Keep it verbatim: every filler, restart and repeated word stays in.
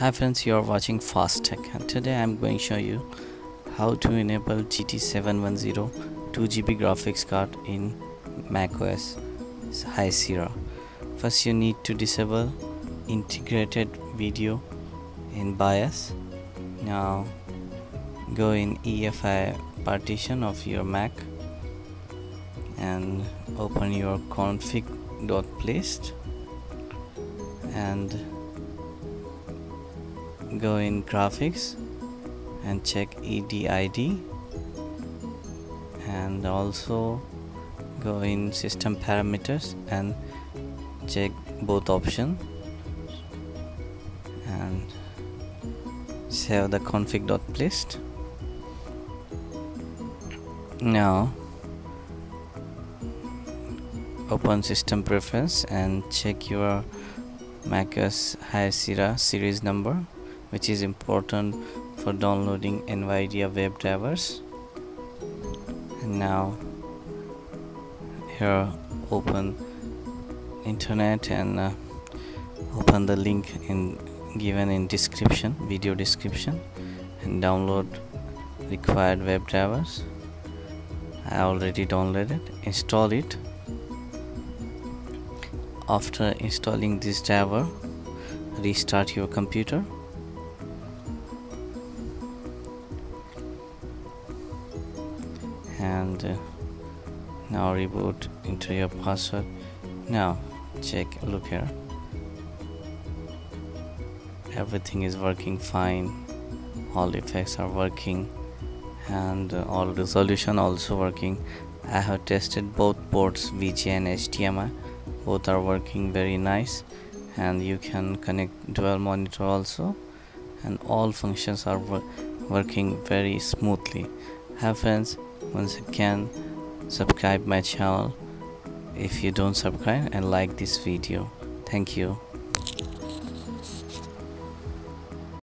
Hi friends, you are watching Fast Tech, and today I am going to show you how to enable G T seven ten two G B graphics card in macOS High Sierra. First you need to disable integrated video in BIOS. Now go in E F I partition of your Mac and open your config.plist and go in graphics and check E D I D, and also go in system parameters and check both options and save the config.plist. Now open system preference and check your macOS High Sierra series number, which is important for downloading NVIDIA web drivers. And now here open internet and uh, open the link in given in description, video description, and download required web drivers. I already downloaded, install it. After installing this driver, restart your computer. And uh, now reboot, enter your password. Now check, look here, everything is working fine, all effects are working and uh, all resolution also working. I have tested both ports, V G A and H D M I, both are working very nice, and you can connect dual monitor also, and all functions are wor working very smoothly. Hi friends, once again subscribe my channel if you don't subscribe and like this video. Thank you.